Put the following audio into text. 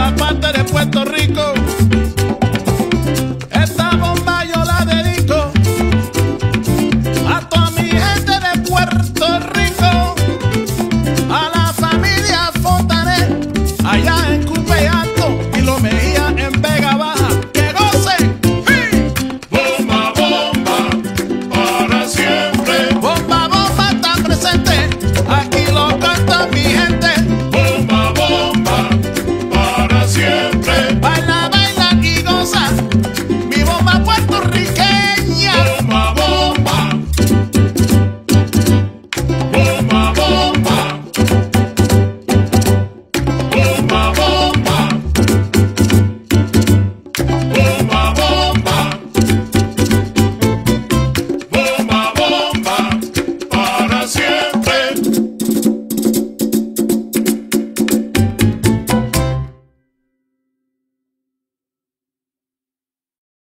toda parte de Puerto Rico.